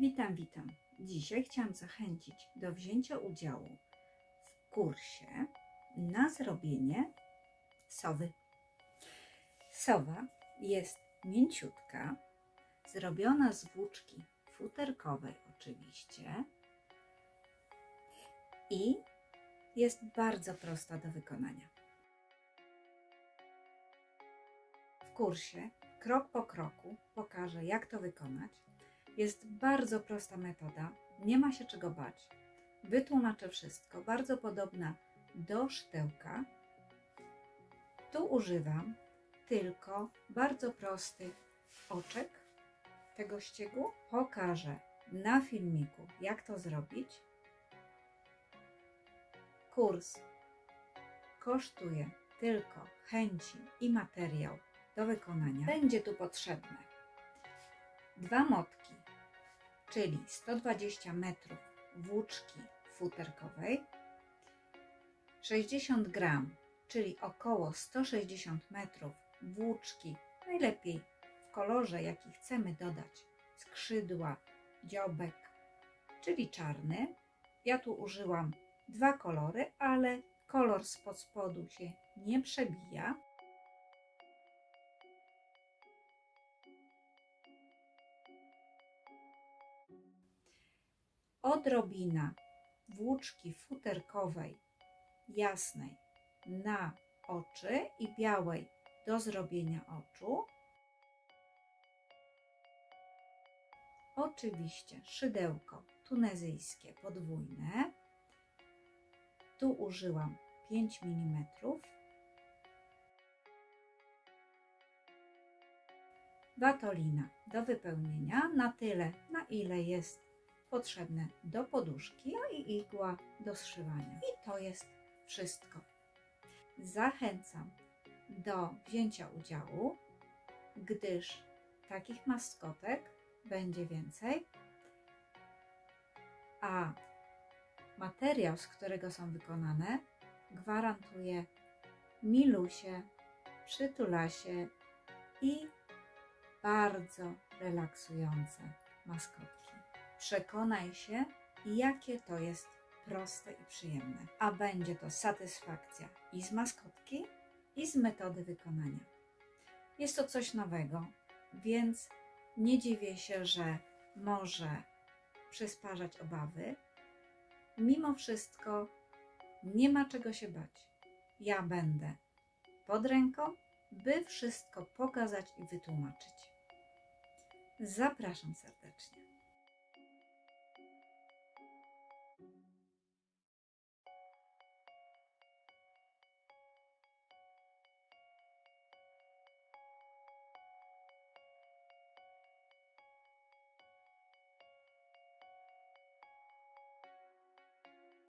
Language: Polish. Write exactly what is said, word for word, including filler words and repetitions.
Witam, witam. Dzisiaj chciałam zachęcić do wzięcia udziału w kursie na zrobienie sowy. Sowa jest mięciutka, zrobiona z włóczki futerkowej oczywiście i jest bardzo prosta do wykonania. W kursie krok po kroku pokażę, jak to wykonać. Jest bardzo prosta metoda, nie ma się czego bać. Wytłumaczę wszystko, bardzo podobna do sztełka. Tu używam tylko bardzo prostych oczek tego ściegu. Pokażę na filmiku, jak to zrobić. Kurs kosztuje tylko chęci i materiał do wykonania. Będzie tu potrzebne dwa motki, czyli sto dwadzieścia metrów włóczki futerkowej, sześćdziesiąt gramów, czyli około sto sześćdziesiąt metrów włóczki, najlepiej w kolorze, jaki chcemy dodać, skrzydła, dziobek, czyli czarny. Ja tu użyłam dwa kolory, ale kolor spod spodu się nie przebija. Odrobina włóczki futerkowej jasnej na oczy i białej do zrobienia oczu. Oczywiście szydełko tunezyjskie podwójne. Tu użyłam pięć milimetrów. Watolina do wypełnienia na tyle, na ile jest potrzebne do poduszki, no i igła do zszywania. I to jest wszystko. Zachęcam do wzięcia udziału, gdyż takich maskotek będzie więcej, a materiał, z którego są wykonane, gwarantuje milusie, przytulasie i bardzo relaksujące maskotki. Przekonaj się, jakie to jest proste i przyjemne, a będzie to satysfakcja i z maskotki, i z metody wykonania. Jest to coś nowego, więc nie dziwię się, że może przysparzać obawy. Mimo wszystko nie ma czego się bać. Ja będę pod ręką, by wszystko pokazać i wytłumaczyć. Zapraszam serdecznie.